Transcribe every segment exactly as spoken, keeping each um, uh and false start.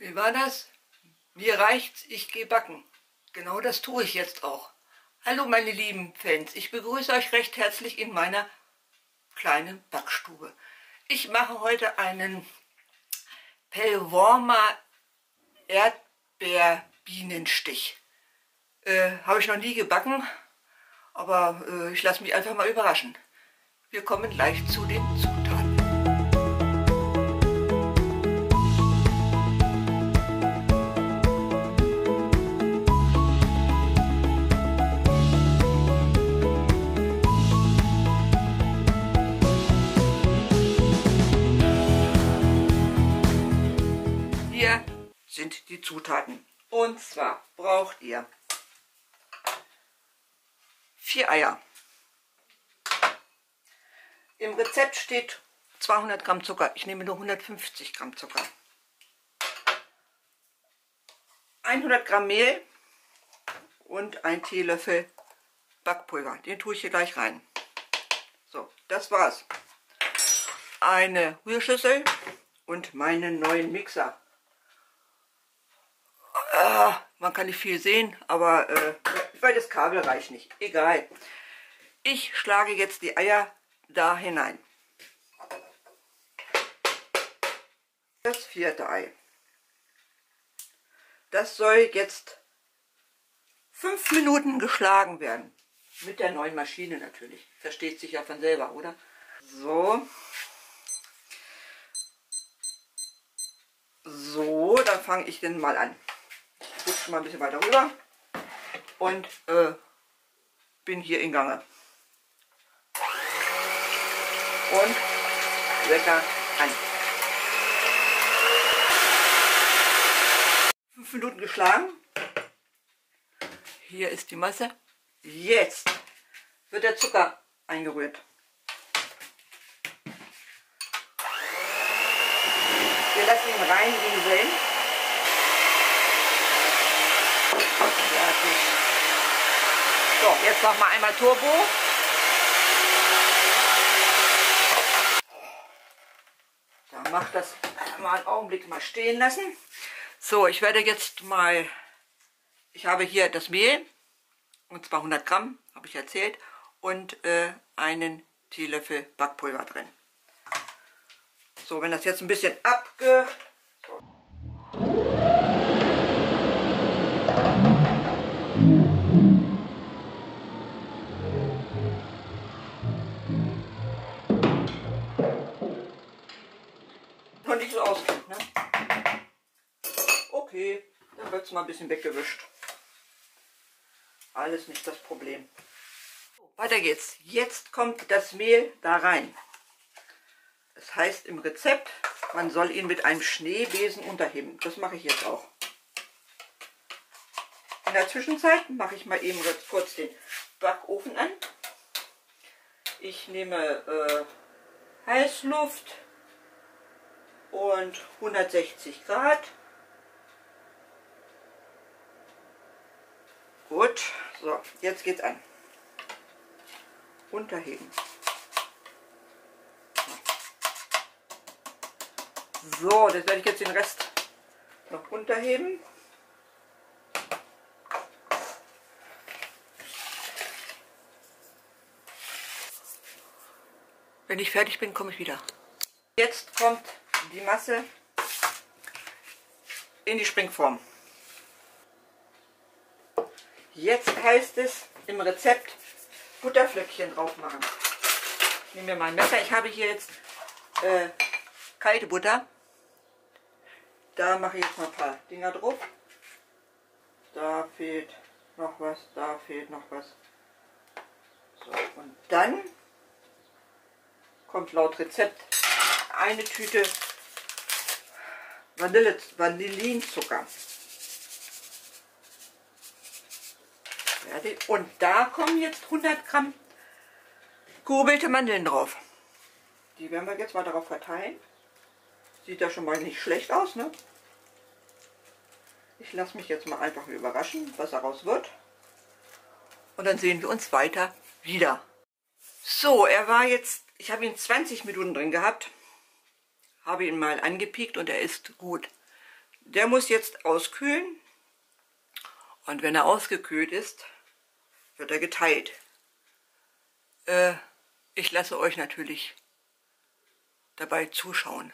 Wie war das? Mir reicht's, ich gehe backen. Genau das tue ich jetzt auch. Hallo meine lieben Fans, ich begrüße euch recht herzlich in meiner kleinen Backstube. Ich mache heute einen Pellwormer Erdbeerbienenstich. Äh, habe ich noch nie gebacken, aber äh, ich lasse mich einfach mal überraschen. Wir kommen gleich zu den Zutaten. Sind die Zutaten. Und zwar braucht ihr vier Eier. Im Rezept steht zweihundert Gramm Zucker. Ich nehme nur hundertfünfzig Gramm Zucker. hundert Gramm Mehl und ein Teelöffel Backpulver. Den tue ich hier gleich rein. So, das war's. Eine Rührschüssel und meinen neuen Mixer. Man kann nicht viel sehen, aber äh, weil das Kabel reicht nicht. Egal. Ich schlage jetzt die Eier da hinein. Das vierte Ei. Das soll jetzt fünf Minuten geschlagen werden. Mit der neuen Maschine natürlich. Versteht sich ja von selber, oder? So. So, dann fange ich denn mal an. Mal ein bisschen weiter rüber und äh, bin hier in Gange und lecker an. Fünf Minuten geschlagen. Hier ist die Masse. Jetzt wird der Zucker eingerührt. Wir lassen ihn rein rieseln. So, jetzt noch mal einmal Turbo. Dann macht das mal einen Augenblick mal stehen lassen. So, ich werde jetzt mal, ich habe hier das Mehl und zwar hundert Gramm, habe ich erzählt, und äh, einen Teelöffel Backpulver drin. So, wenn das jetzt ein bisschen abge... nicht so auskennt, ne? Okay, dann wird es mal ein bisschen weggewischt. Alles nicht das Problem. So, weiter geht's. Jetzt kommt das Mehl da rein. Das heißt im Rezept, man soll ihn mit einem Schneebesen unterheben. Das mache ich jetzt auch. In der Zwischenzeit mache ich mal eben kurz den Backofen an. Ich nehme äh, Heißluft und hundertsechzig Grad. Gut, so, jetzt geht's an. Unterheben. So, das werde ich jetzt den Rest noch unterheben. Wenn ich fertig bin, komme ich wieder. Jetzt kommt die Masse in die Springform. Jetzt heißt es im Rezept Butterflöckchen drauf machen. Ich nehme mir mein Messer. Ich habe hier jetzt äh, kalte Butter. Da mache ich jetzt mal ein paar Dinger drauf. Da fehlt noch was, da fehlt noch was. So, und dann kommt laut Rezept eine Tüte Vanille, Vanillinzucker. Fertig. Und da kommen jetzt hundert Gramm gehobelte Mandeln drauf. Die werden wir jetzt mal darauf verteilen. Sieht ja schon mal nicht schlecht aus, ne? Ich lasse mich jetzt mal einfach überraschen, was daraus wird. Und dann sehen wir uns weiter wieder. So, er war jetzt, ich habe ihn zwanzig Minuten drin gehabt. Habe ihn mal angepiekt und er ist gut. Der muss jetzt auskühlen und wenn er ausgekühlt ist, wird er geteilt. Äh, ich lasse euch natürlich dabei zuschauen,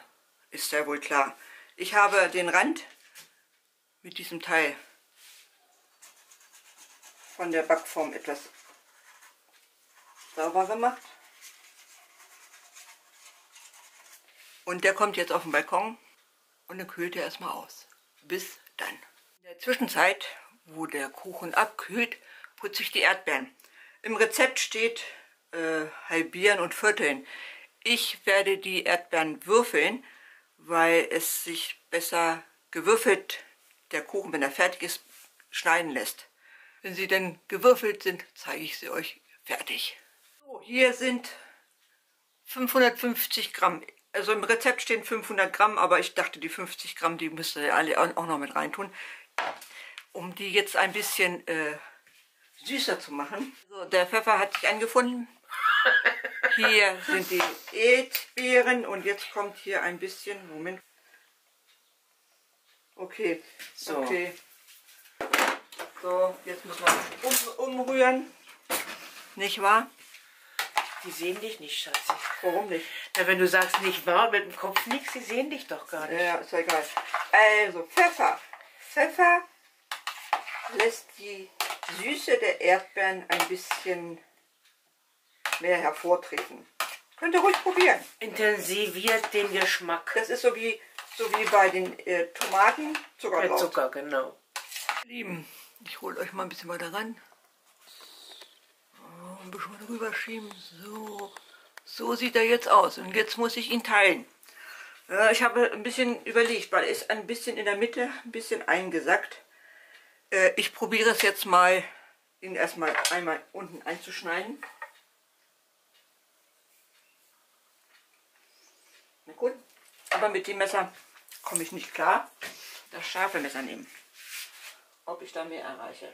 ist ja wohl klar. Ich habe den Rand mit diesem Teil von der Backform etwas sauber gemacht. Und der kommt jetzt auf den Balkon und dann kühlt er erstmal aus. Bis dann. In der Zwischenzeit, wo der Kuchen abkühlt, putze ich die Erdbeeren. Im Rezept steht äh, halbieren und vierteln. Ich werde die Erdbeeren würfeln, weil es sich besser gewürfelt, der Kuchen, wenn er fertig ist, schneiden lässt. Wenn sie dann gewürfelt sind, zeige ich sie euch fertig. So, hier sind fünfhundertfünfzig Gramm. Also im Rezept stehen fünfhundert Gramm, aber ich dachte, die fünfzig Gramm, die müsst ihr alle auch noch mit reintun, um die jetzt ein bisschen äh, süßer zu machen. So, der Pfeffer hat sich angefunden. Hier sind die Erdbeeren und jetzt kommt hier ein bisschen, Moment. Okay, so. Okay. So, jetzt müssen wir um, umrühren, nicht wahr? Die sehen dich nicht, Schatzi. Warum nicht? Na, wenn du sagst, nicht wahr, mit dem Kopf nichts, sie sehen dich doch gar nicht. Ja, ist ja egal. Also, Pfeffer. Pfeffer lässt die Süße der Erdbeeren ein bisschen mehr hervortreten. Könnt ihr ruhig probieren. Intensiviert den Geschmack. Das ist so wie, so wie bei den äh, Tomaten, Zucker drauf. Zucker, genau. Lieben, ich hole euch mal ein bisschen weiter ran. Ein bisschen mal rüber schieben. So. So sieht er jetzt aus. Und jetzt muss ich ihn teilen. Äh, ich habe ein bisschen überlegt, weil er ist ein bisschen in der Mitte, ein bisschen eingesackt. Äh, ich probiere es jetzt mal, ihn erstmal einmal unten einzuschneiden. Na gut, aber mit dem Messer komme ich nicht klar. Das scharfe Messer nehmen. Ob ich da mehr erreiche.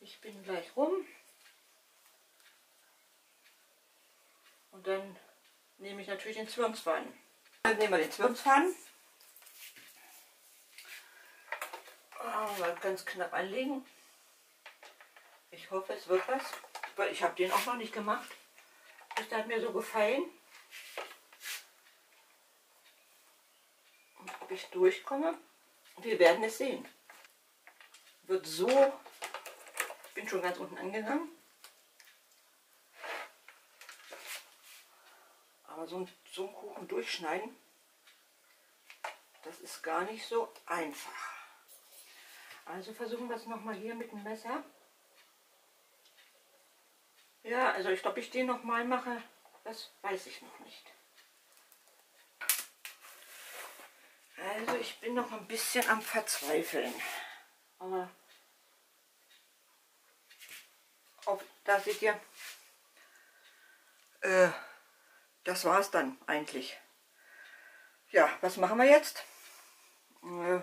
Ich bin gleich rum und dann nehme ich natürlich den Zwirnsfaden. Dann nehmen wir den Zwirnsfaden. Oh, mal ganz knapp anlegen. Ich hoffe, es wird was, weil ich habe den auch noch nicht gemacht. Das hat mir so gefallen. Und ob ich durchkomme, wir werden es sehen. Wird so. Ich bin schon ganz unten angegangen. Aber so einen, so einen Kuchen durchschneiden, das ist gar nicht so einfach. Also versuchen wir es nochmal hier mit dem Messer. Ja, also ich glaube, ich den nochmal mache, das weiß ich noch nicht. Also ich bin noch ein bisschen am Verzweifeln. Aber da seht ihr, äh, das war es dann eigentlich. Ja, was machen wir jetzt? Äh,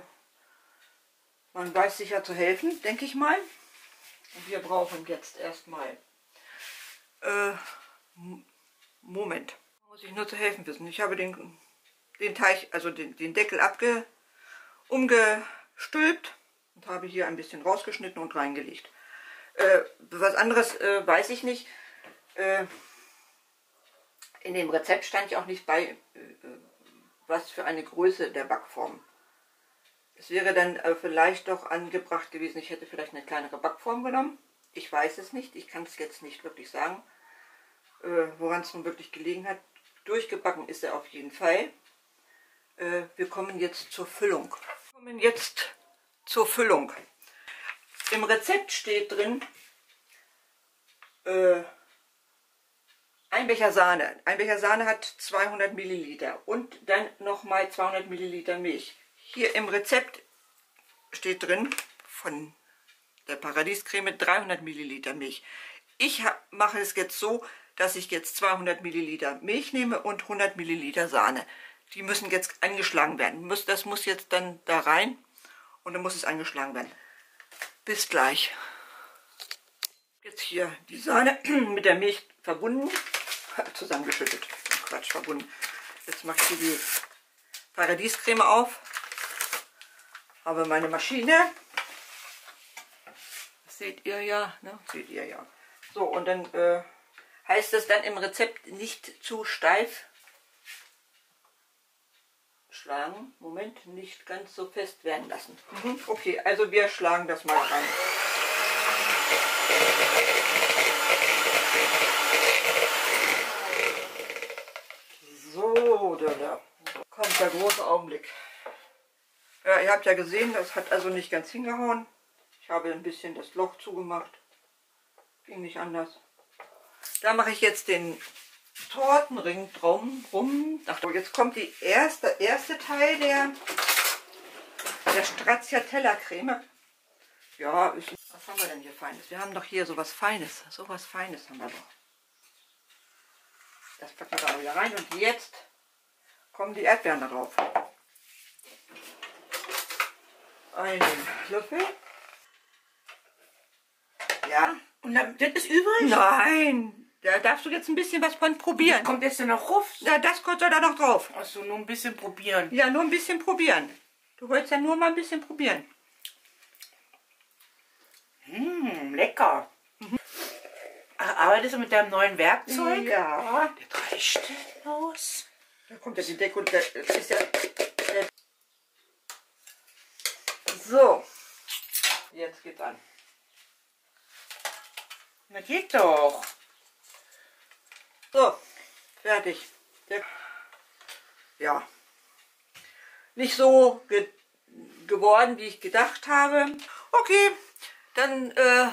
man weiß sicher zu helfen, denke ich mal. Und wir brauchen jetzt erstmal, äh, Moment, muss ich nur zu helfen wissen. Ich habe den, den Teich, also den, den Deckel abge, umgestülpt und habe hier ein bisschen rausgeschnitten und reingelegt. Äh, was anderes äh, weiß ich nicht. Äh, in dem Rezept stand ja auch nicht bei, äh, was für eine Größe der Backform. Es wäre dann äh, vielleicht doch angebracht gewesen, ich hätte vielleicht eine kleinere Backform genommen. Ich weiß es nicht, ich kann es jetzt nicht wirklich sagen, äh, woran es nun wirklich gelegen hat. Durchgebacken ist er auf jeden Fall. Äh, wir kommen jetzt zur Füllung. Wir kommen jetzt zur Füllung. Im Rezept steht drin, äh, ein Becher Sahne. Ein Becher Sahne hat zweihundert Milliliter und dann nochmal zweihundert Milliliter Milch. Hier im Rezept steht drin, von der Paradiescreme, dreihundert Milliliter Milch. Ich mache es jetzt so, dass ich jetzt zweihundert Milliliter Milch nehme und hundert Milliliter Sahne. Die müssen jetzt angeschlagen werden. Das muss jetzt dann da rein und dann muss es angeschlagen werden. Bis gleich. Jetzt hier die Sahne mit der Milch verbunden zusammengeschüttet. Quatsch, verbunden. Jetzt mache ich die Paradiescreme auf. Habe meine Maschine. Das seht ihr ja, ne? Seht ihr ja. So, und dann äh, heißt es dann im Rezept nicht zu steif schlagen. Moment, nicht ganz so fest werden lassen. Mhm. Okay, also wir schlagen das mal rein. So, da, da kommt der große Augenblick. Ja, ihr habt ja gesehen, das hat also nicht ganz hingehauen. Ich habe ein bisschen das Loch zugemacht. Ging nicht anders. Da mache ich jetzt den Tortenring drum rum. Ach, jetzt kommt die erste, erste Teil der, der Stracciatella Creme. Ja, ist, was haben wir denn hier Feines? Wir haben doch hier sowas Feines. Sowas Feines haben wir doch. Das packen wir da wieder rein und jetzt kommen die Erdbeeren darauf. Einen Löffel. Ja. Und dann, das ist übrig? Nein. Da darfst du jetzt ein bisschen was von probieren. Das kommt jetzt ja noch ruf? Ja, das kommt ja da noch drauf. Achso, nur ein bisschen probieren. Ja, nur ein bisschen probieren. Du wolltest ja nur mal ein bisschen probieren. Mmh, lecker. Mhm. Ach, arbeitest du mit deinem neuen Werkzeug? Ja. Das reicht aus. Da kommt ja die Deko. Das ist ja... So. Jetzt geht's an. Na geht doch. So, fertig. Der, ja. Nicht so ge geworden, wie ich gedacht habe. Okay, dann äh,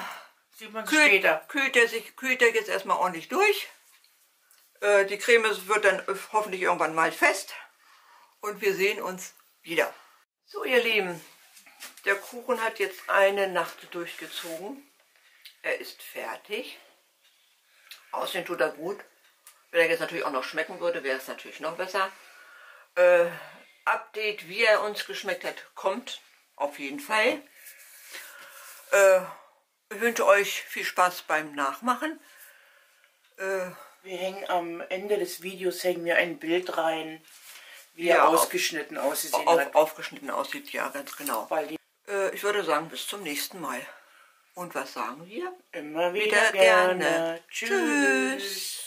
sieht man kühlt, später. Kühlt er sich, kühlt er jetzt erstmal ordentlich durch. Äh, die Creme wird dann hoffentlich irgendwann mal fest. Und wir sehen uns wieder. So, ihr Lieben, der Kuchen hat jetzt eine Nacht durchgezogen. Er ist fertig. Aussehen tut er gut. Wenn er jetzt natürlich auch noch schmecken würde, wäre es natürlich noch besser. Äh, Update, wie er uns geschmeckt hat, kommt auf jeden Fall. Äh, ich wünsche euch viel Spaß beim Nachmachen. Äh, wir hängen am Ende des Videos hängen wir ein Bild rein, wie ja, er ausgeschnitten auf, aussieht. Auf, aufgeschnitten aussieht, ja, ganz genau. Äh, ich würde sagen, bis zum nächsten Mal. Und was sagen wir? Immer wieder, wieder gerne. gerne. Tschüss. Tschüss.